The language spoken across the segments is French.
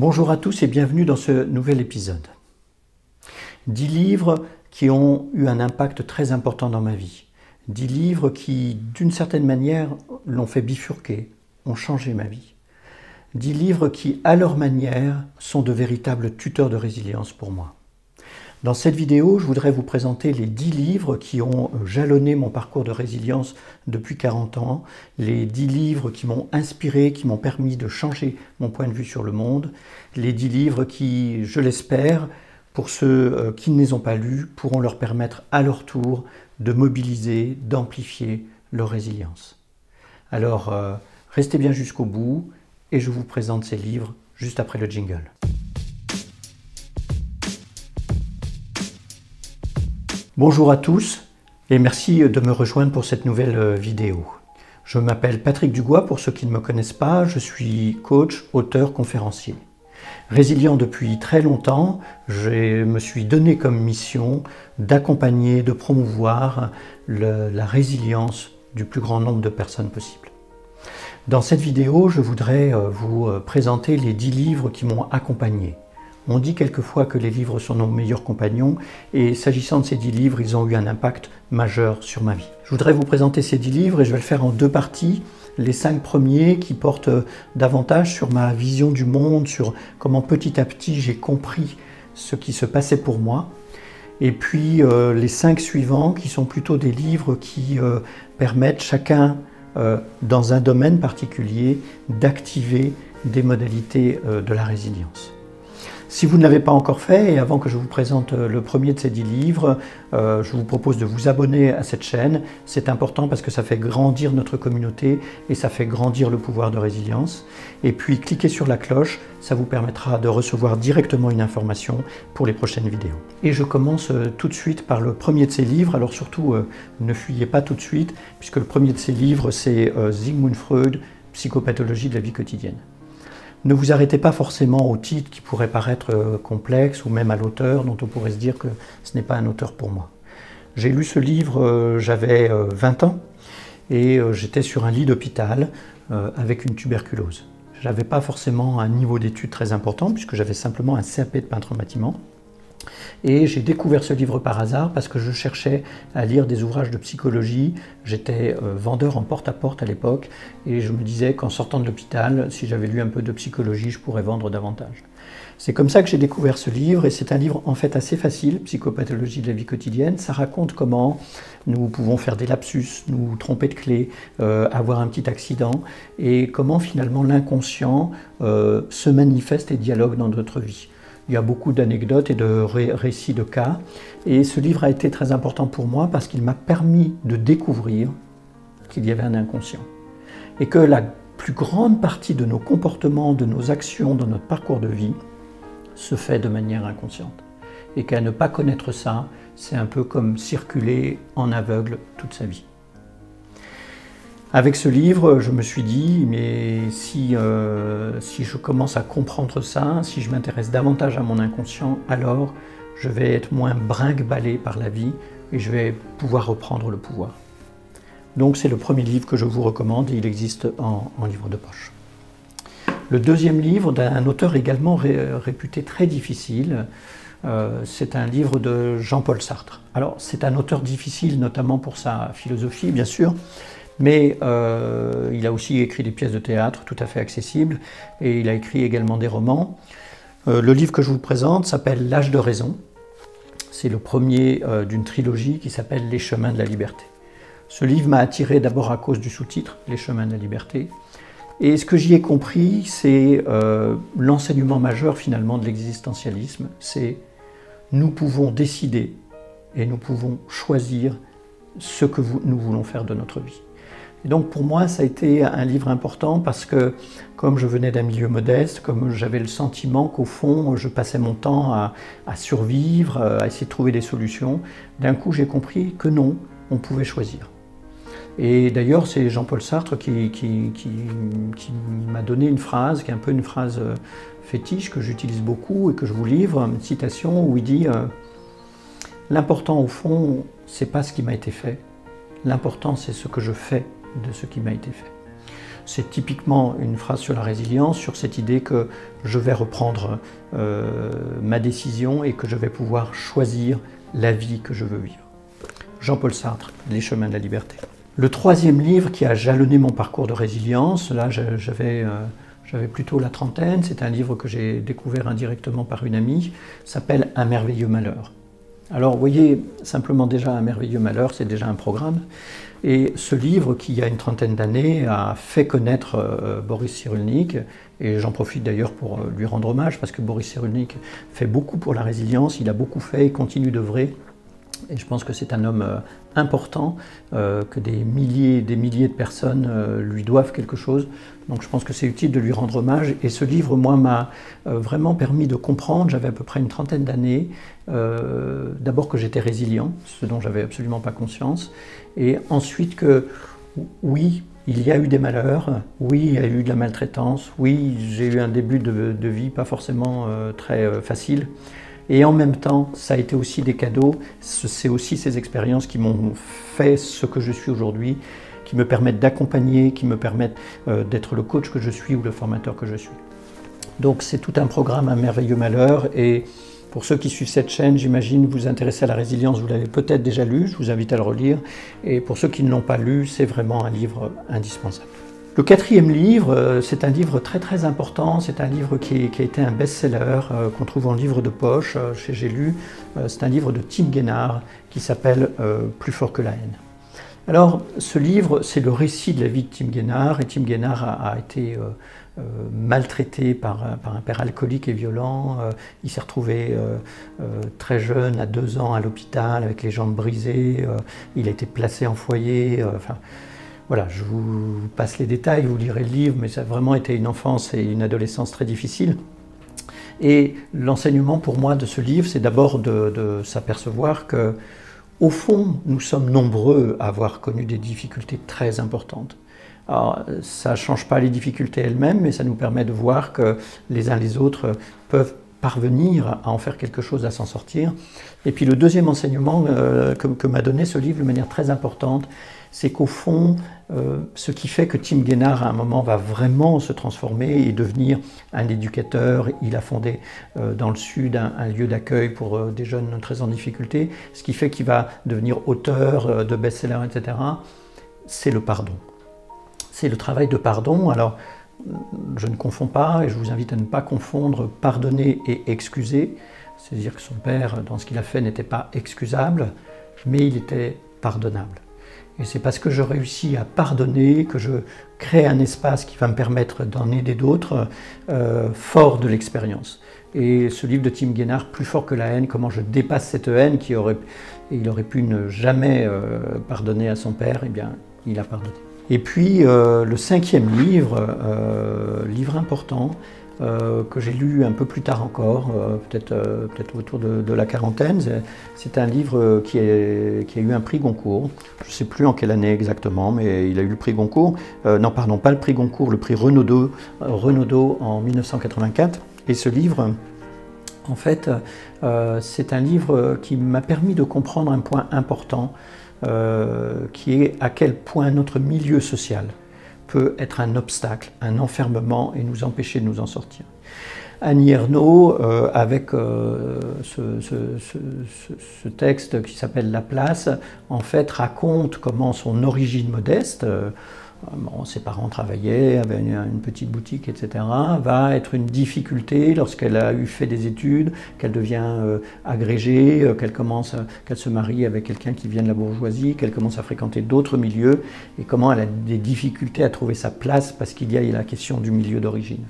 Bonjour à tous et bienvenue dans ce nouvel épisode. 10 livres qui ont eu un impact très important dans ma vie. 10 livres qui, d'une certaine manière, l'ont fait bifurquer, ont changé ma vie. 10 livres qui, à leur manière, sont de véritables tuteurs de résilience pour moi. Dans cette vidéo, je voudrais vous présenter les 10 livres qui ont jalonné mon parcours de résilience depuis 40 ans, les 10 livres qui m'ont inspiré, qui m'ont permis de changer mon point de vue sur le monde, les 10 livres qui, je l'espère, pour ceux qui ne les ont pas lus, pourront leur permettre à leur tour de mobiliser, d'amplifier leur résilience. Alors, restez bien jusqu'au bout et je vous présente ces livres juste après le jingle. Bonjour à tous et merci de me rejoindre pour cette nouvelle vidéo. Je m'appelle Patrick Dugois pour ceux qui ne me connaissent pas, je suis coach, auteur, conférencier. Résilient depuis très longtemps, je me suis donné comme mission d'accompagner, de promouvoir la résilience du plus grand nombre de personnes possible. Dans cette vidéo, je voudrais vous présenter les 10 livres qui m'ont accompagné. On dit quelquefois que les livres sont nos meilleurs compagnons et s'agissant de ces 10 livres, ils ont eu un impact majeur sur ma vie. Je voudrais vous présenter ces 10 livres et je vais le faire en 2 parties. Les 5 premiers qui portent davantage sur ma vision du monde, sur comment petit à petit j'ai compris ce qui se passait pour moi. Et puis les 5 suivants qui sont plutôt des livres qui permettent chacun dans un domaine particulier d'activer des modalités de la résilience. Si vous ne l'avez pas encore fait, et avant que je vous présente le premier de ces 10 livres, je vous propose de vous abonner à cette chaîne. C'est important parce que ça fait grandir notre communauté et ça fait grandir le pouvoir de résilience. Et puis cliquez sur la cloche, ça vous permettra de recevoir directement une information pour les prochaines vidéos. Et je commence tout de suite par le premier de ces livres. Alors surtout, ne fuyez pas tout de suite, puisque le premier de ces livres, c'est Sigmund Freud, Psychopathologie de la vie quotidienne. Ne vous arrêtez pas forcément au titre qui pourrait paraître complexe ou même à l'auteur dont on pourrait se dire que ce n'est pas un auteur pour moi. J'ai lu ce livre, j'avais 20 ans et j'étais sur un lit d'hôpital avec une tuberculose. Je n'avais pas forcément un niveau d'études très important puisque j'avais simplement un CAP de peintre en bâtiment. Et j'ai découvert ce livre par hasard parce que je cherchais à lire des ouvrages de psychologie. J'étais vendeur en porte-à-porte à l'époque et je me disais qu'en sortant de l'hôpital, si j'avais lu un peu de psychologie, je pourrais vendre davantage. C'est comme ça que j'ai découvert ce livre et c'est un livre en fait assez facile, Psychopathologie de la vie quotidienne. Ça raconte comment nous pouvons faire des lapsus, nous tromper de clé, avoir un petit accident et comment finalement l'inconscient se manifeste et dialogue dans notre vie. Il y a beaucoup d'anecdotes et de récits de cas. Et ce livre a été très important pour moi parce qu'il m'a permis de découvrir qu'il y avait un inconscient. Et que la plus grande partie de nos comportements, de nos actions, de notre parcours de vie, se fait de manière inconsciente. Et qu'à ne pas connaître ça, c'est un peu comme circuler en aveugle toute sa vie. Avec ce livre, je me suis dit, mais si je commence à comprendre ça, si je m'intéresse davantage à mon inconscient, alors je vais être moins brinque-ballé par la vie et je vais pouvoir reprendre le pouvoir. Donc c'est le premier livre que je vous recommande et il existe en livre de poche. Le deuxième livre d'un auteur également réputé très difficile, c'est un livre de Jean-Paul Sartre. Alors c'est un auteur difficile notamment pour sa philosophie bien sûr, mais il a aussi écrit des pièces de théâtre tout à fait accessibles et il a écrit également des romans. Le livre que je vous présente s'appelle L'âge de raison. C'est le premier d'une trilogie qui s'appelle Les chemins de la liberté. Ce livre m'a attiré d'abord à cause du sous-titre, Les chemins de la liberté. Et ce que j'y ai compris, c'est l'enseignement majeur finalement de l'existentialisme. C'est nous pouvons décider et nous pouvons choisir ce que nous voulons faire de notre vie. Et donc pour moi, ça a été un livre important parce que comme je venais d'un milieu modeste, comme j'avais le sentiment qu'au fond, je passais mon temps à survivre, à essayer de trouver des solutions, d'un coup j'ai compris que non, on pouvait choisir. Et d'ailleurs, c'est Jean-Paul Sartre qui m'a donné une phrase, qui est un peu une phrase fétiche que j'utilise beaucoup et que je vous livre, une citation où il dit « L'important au fond, c'est pas ce qui m'a été fait, l'important c'est ce que je fais ». De ce qui m'a été fait. C'est typiquement une phrase sur la résilience, sur cette idée que je vais reprendre ma décision et que je vais pouvoir choisir la vie que je veux vivre. Jean-Paul Sartre, Les chemins de la liberté. Le troisième livre qui a jalonné mon parcours de résilience, là j'avais plutôt la trentaine, c'est un livre que j'ai découvert indirectement par une amie, s'appelle Un merveilleux malheur. Alors vous voyez, simplement déjà Un merveilleux malheur, c'est déjà un programme. Et ce livre qui, il y a une trentaine d'années, a fait connaître Boris Cyrulnik, et j'en profite d'ailleurs pour lui rendre hommage, parce que Boris Cyrulnik fait beaucoup pour la résilience, il a beaucoup fait et continue d'œuvrer. Et je pense que c'est un homme important, que des milliers de personnes lui doivent quelque chose. Donc je pense que c'est utile de lui rendre hommage. Et ce livre, moi, m'a vraiment permis de comprendre, j'avais à peu près une trentaine d'années, d'abord que j'étais résilient, ce dont j'avais absolument pas conscience, et ensuite que, oui, il y a eu des malheurs, oui, il y a eu de la maltraitance, oui, j'ai eu un début de vie pas forcément très facile. Et en même temps, ça a été aussi des cadeaux, c'est aussi ces expériences qui m'ont fait ce que je suis aujourd'hui, qui me permettent d'accompagner, qui me permettent d'être le coach que je suis ou le formateur que je suis. Donc c'est tout un programme, Un merveilleux malheur, et pour ceux qui suivent cette chaîne, j'imagine vous intéressez à la résilience, vous l'avez peut-être déjà lu, je vous invite à le relire, et pour ceux qui ne l'ont pas lu, c'est vraiment un livre indispensable. Le quatrième livre, c'est un livre très important, c'est un livre qui a été un best-seller, qu'on trouve en livre de poche, chez J'ai lu, c'est un livre de Tim Guénard qui s'appelle « Plus fort que la haine ». Alors ce livre, c'est le récit de la vie de Tim Guénard, et Tim Guénard a été maltraité par un père alcoolique et violent. Il s'est retrouvé très jeune, à 2 ans, à l'hôpital, avec les jambes brisées, il a été placé en foyer, enfin... Voilà, je vous passe les détails, vous lirez le livre, mais ça a vraiment été une enfance et une adolescence très difficiles. Et l'enseignement pour moi de ce livre, c'est d'abord de s'apercevoir que, au fond, nous sommes nombreux à avoir connu des difficultés très importantes. Alors, ça ne change pas les difficultés elles-mêmes, mais ça nous permet de voir que les uns les autres peuvent parvenir à en faire quelque chose, à s'en sortir. Et puis le deuxième enseignement que m'a donné ce livre de manière très importante, c'est qu'au fond, ce qui fait que Tim Guénard, à un moment, va vraiment se transformer et devenir un éducateur, il a fondé dans le Sud un lieu d'accueil pour des jeunes très en difficulté, ce qui fait qu'il va devenir auteur de best-sellers, etc., c'est le pardon. C'est le travail de pardon. Alors, je ne confonds pas, et je vous invite à ne pas confondre pardonner et excuser, c'est-à-dire que son père, dans ce qu'il a fait, n'était pas excusable, mais il était pardonnable. Et c'est parce que je réussis à pardonner que je crée un espace qui va me permettre d'en aider d'autres, fort de l'expérience. Et ce livre de Tim Guénard, Plus fort que la haine, comment je dépasse cette haine, il aurait pu ne jamais pardonner à son père, eh bien, il a pardonné. Et puis le cinquième livre, livre important, que j'ai lu un peu plus tard encore, peut-être autour de la quarantaine. C'est un livre qui a eu un prix Goncourt. Je ne sais plus en quelle année exactement, mais il a eu le prix Goncourt. Non, pardon, pas le prix Goncourt, le prix Renaudot, en 1984. Et ce livre, en fait, c'est un livre qui m'a permis de comprendre un point important, qui est à quel point notre milieu social peut être un obstacle, un enfermement et nous empêcher de nous en sortir. Annie Ernaux, avec ce texte qui s'appelle « La place », en fait raconte comment son origine modeste, bon, ses parents travaillaient, avaient une petite boutique, etc., va être une difficulté lorsqu'elle a eu fait des études, qu'elle devient agrégée, qu'elle se marie avec quelqu'un qui vient de la bourgeoisie, qu'elle commence à fréquenter d'autres milieux, et comment elle a des difficultés à trouver sa place parce qu'il y a la question du milieu d'origine.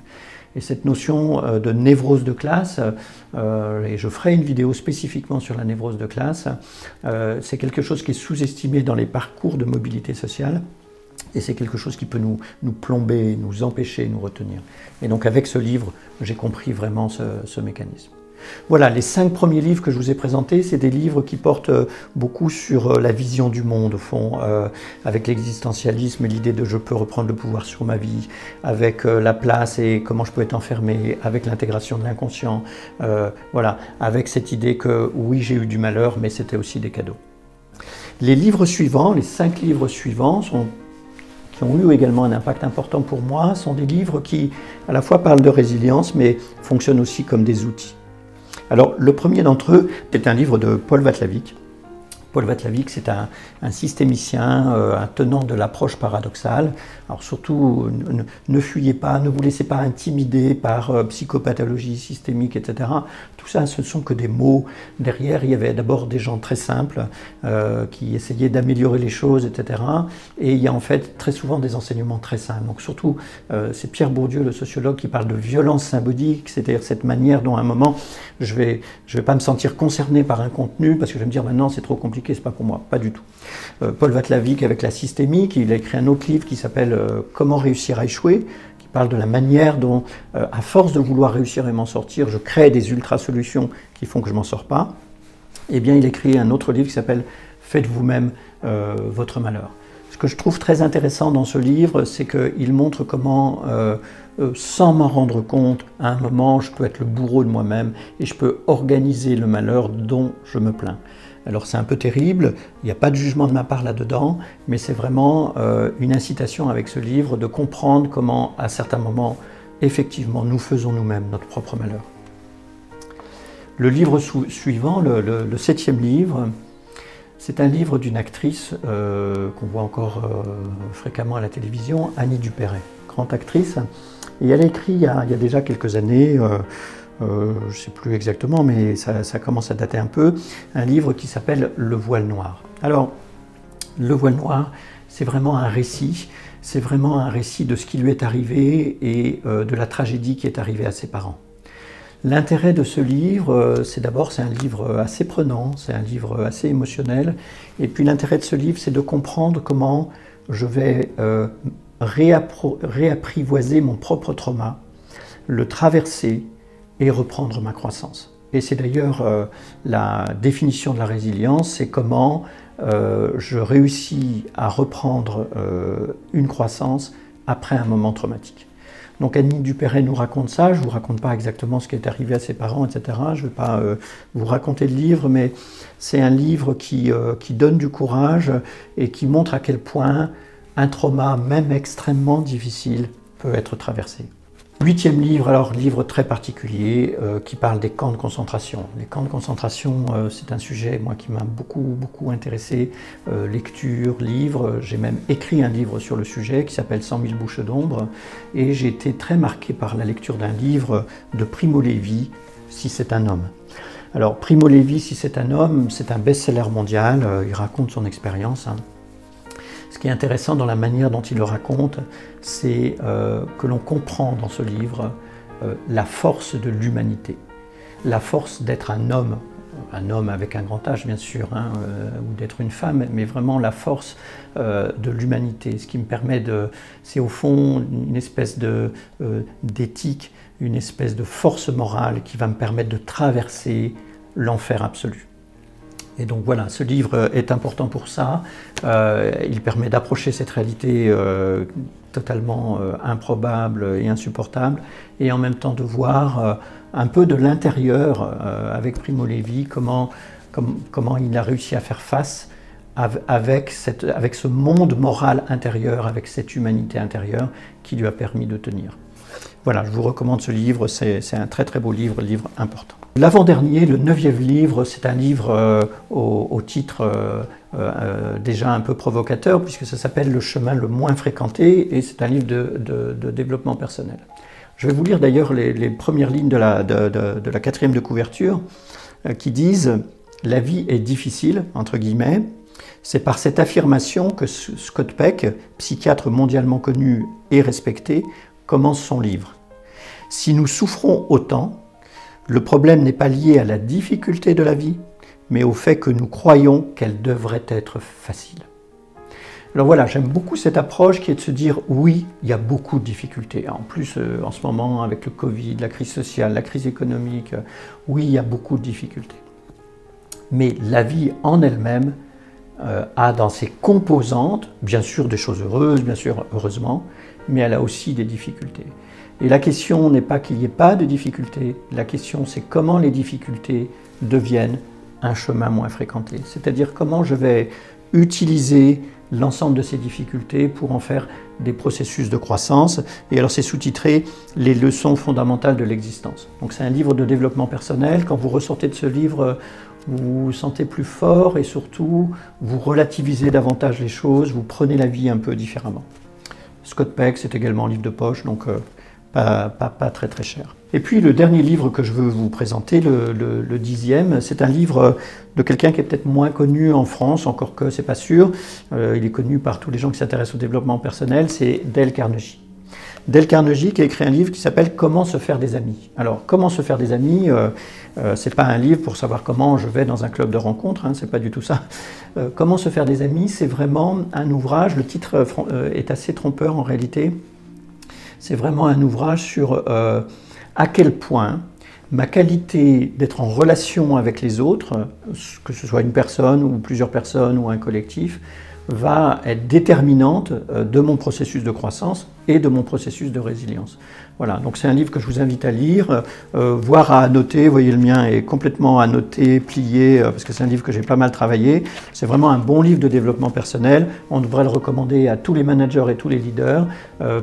Et cette notion de névrose de classe, et je ferai une vidéo spécifiquement sur la névrose de classe, c'est quelque chose qui est sous-estimé dans les parcours de mobilité sociale. Et c'est quelque chose qui peut nous plomber, nous empêcher, nous retenir. Et donc avec ce livre, j'ai compris vraiment ce mécanisme. Voilà, les 5 premiers livres que je vous ai présentés, c'est des livres qui portent beaucoup sur la vision du monde, au fond, avec l'existentialisme et l'idée de « je peux reprendre le pouvoir sur ma vie », avec la place et comment je peux être enfermé, avec l'intégration de l'inconscient, voilà, avec cette idée que oui, j'ai eu du malheur, mais c'était aussi des cadeaux. Les 5 livres suivants sont qui ont eu également un impact important pour moi, sont des livres qui à la fois parlent de résilience mais fonctionnent aussi comme des outils. Alors le premier d'entre eux est un livre de Paul Watzlawick. Paul Watzlawick, c'est un systémicien, un tenant de l'approche paradoxale. Alors surtout, ne fuyez pas, ne vous laissez pas intimider par psychopathologie systémique, etc. Tout ça, ce ne sont que des mots. Derrière, il y avait d'abord des gens très simples qui essayaient d'améliorer les choses, etc. Et il y a en fait très souvent des enseignements très simples. Donc surtout, c'est Pierre Bourdieu, le sociologue, qui parle de violence symbolique, c'est-à-dire cette manière dont à un moment, je vais pas me sentir concerné par un contenu parce que je vais me dire maintenant c'est trop compliqué. C'est pas pour moi, pas du tout. Paul Watzlawick avec la systémique, il a écrit un autre livre qui s'appelle Comment réussir à échouer, qui parle de la manière dont, à force de vouloir réussir et m'en sortir, je crée des ultra-solutions qui font que je m'en sors pas. Eh bien, il écrit un autre livre qui s'appelle Faites-vous-même votre malheur. Ce que je trouve très intéressant dans ce livre, c'est qu'il montre comment, sans m'en rendre compte, à un moment, je peux être le bourreau de moi-même et je peux organiser le malheur dont je me plains. Alors c'est un peu terrible, il n'y a pas de jugement de ma part là-dedans, mais c'est vraiment une incitation avec ce livre de comprendre comment, à certains moments, effectivement, nous faisons nous-mêmes notre propre malheur. Le livre suivant, le septième livre, c'est un livre d'une actrice qu'on voit encore fréquemment à la télévision, Annie Duperey, grande actrice, et elle a écrit il y a déjà quelques années, je ne sais plus exactement, mais ça commence à dater un peu, un livre qui s'appelle Le Voile Noir. Alors, Le Voile Noir, c'est vraiment un récit. C'est vraiment un récit de ce qui lui est arrivé et de la tragédie qui est arrivée à ses parents. L'intérêt de ce livre, c'est d'abord, c'est un livre assez prenant, c'est un livre assez émotionnel. Et puis l'intérêt de ce livre, c'est de comprendre comment je vais réapprivoiser mon propre trauma, le traverser, et reprendre ma croissance. Et c'est d'ailleurs la définition de la résilience, c'est comment je réussis à reprendre une croissance après un moment traumatique. Donc Annie Duperey nous raconte ça, je ne vous raconte pas exactement ce qui est arrivé à ses parents, etc. Je ne vais pas vous raconter le livre, mais c'est un livre qui donne du courage et qui montre à quel point un trauma, même extrêmement difficile, peut être traversé. Huitième livre, alors livre très particulier qui parle des camps de concentration. Les camps de concentration, c'est un sujet moi qui m'a beaucoup intéressé. Lecture, livre, j'ai même écrit un livre sur le sujet qui s'appelle 100 000 bouches d'ombre et j'ai été très marqué par la lecture d'un livre de Primo Levi, Si c'est un homme. Alors Primo Levi, Si c'est un homme, c'est un best-seller mondial, il raconte son expérience. Ce qui est intéressant dans la manière dont il le raconte, c'est que l'on comprend dans ce livre la force de l'humanité, la force d'être un homme avec un grand H bien sûr, hein, ou d'être une femme, mais vraiment la force de l'humanité. Ce qui me permet de... c'est au fond une espèce d'éthique, une espèce de force morale qui va me permettre de traverser l'enfer absolu. Et donc voilà, ce livre est important pour ça, il permet d'approcher cette réalité totalement improbable et insupportable, et en même temps de voir un peu de l'intérieur avec Primo Levi, comment il a réussi à faire face avec ce monde moral intérieur, avec cette humanité intérieure qui lui a permis de tenir. Voilà, je vous recommande ce livre, c'est un très très beau livre important. L'avant-dernier, le neuvième livre, c'est un livre au titre déjà un peu provocateur puisque ça s'appelle « Le chemin le moins fréquenté » et c'est un livre de développement personnel. Je vais vous lire d'ailleurs les premières lignes de la quatrième de couverture qui disent « La vie est difficile », entre guillemets. C'est par cette affirmation que Scott Peck, psychiatre mondialement connu et respecté, commence son livre. Si nous souffrons autant, le problème n'est pas lié à la difficulté de la vie, mais au fait que nous croyons qu'elle devrait être facile. Alors voilà, j'aime beaucoup cette approche qui est de se dire oui, il y a beaucoup de difficultés. En plus, en ce moment, avec le Covid, la crise sociale, la crise économique, oui, il y a beaucoup de difficultés. Mais la vie en elle-même a dans ses composantes, bien sûr des choses heureuses, bien sûr heureusement, mais elle a aussi des difficultés. Et la question n'est pas qu'il n'y ait pas de difficultés, la question c'est comment les difficultés deviennent un chemin moins fréquenté. C'est-à-dire comment je vais utiliser l'ensemble de ces difficultés pour en faire des processus de croissance. Et alors c'est sous-titré « Les leçons fondamentales de l'existence ». Donc c'est un livre de développement personnel. Quand vous ressortez de ce livre, vous vous sentez plus fort et surtout vous relativisez davantage les choses, vous prenez la vie un peu différemment. Scott Peck, c'est également un livre de poche, donc pas très très cher. Et puis le dernier livre que je veux vous présenter, le 10e, c'est un livre de quelqu'un qui est peut-être moins connu en France, encore que c'est pas sûr, il est connu par tous les gens qui s'intéressent au développement personnel, c'est Dale Carnegie. Dale Carnegie qui a écrit un livre qui s'appelle « Comment se faire des amis ». Alors, « Comment se faire des amis », c'est pas un livre pour savoir comment je vais dans un club de rencontres, hein, c'est pas du tout ça. « Comment se faire des amis », c'est vraiment un ouvrage, le titre est assez trompeur en réalité, c'est vraiment un ouvrage sur à quel point ma qualité d'être en relation avec les autres, que ce soit une personne ou plusieurs personnes ou un collectif, va être déterminante de mon processus de croissance et de mon processus de résilience. Voilà, donc c'est un livre que je vous invite à lire, voire à annoter. Vous voyez, le mien est complètement annoté, plié, parce que c'est un livre que j'ai pas mal travaillé. C'est vraiment un bon livre de développement personnel. On devrait le recommander à tous les managers et tous les leaders,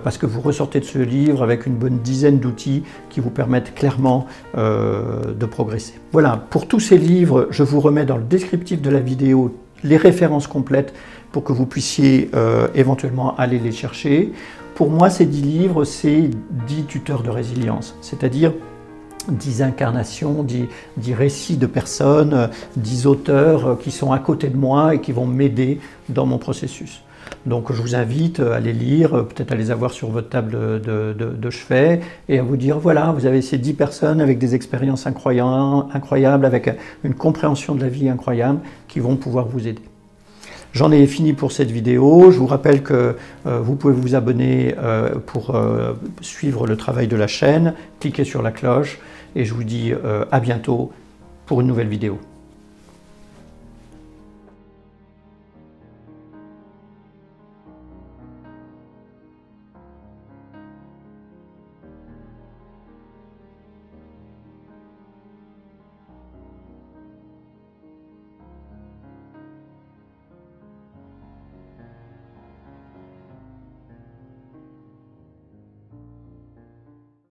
parce que vous ressortez de ce livre avec une bonne dizaine d'outils qui vous permettent clairement de progresser. Voilà, pour tous ces livres, je vous remets dans le descriptif de la vidéo les références complètes pour que vous puissiez éventuellement aller les chercher. Pour moi, ces 10 livres, c'est 10 tuteurs de résilience, c'est-à-dire 10 incarnations, 10 récits de personnes, 10 auteurs qui sont à côté de moi et qui vont m'aider dans mon processus. Donc je vous invite à les lire, peut-être à les avoir sur votre table de chevet et à vous dire, voilà, vous avez ces 10 personnes avec des expériences incroyables, avec une compréhension de la vie incroyable qui vont pouvoir vous aider. J'en ai fini pour cette vidéo. Je vous rappelle que vous pouvez vous abonner pour suivre le travail de la chaîne, cliquez sur la cloche et je vous dis à bientôt pour une nouvelle vidéo.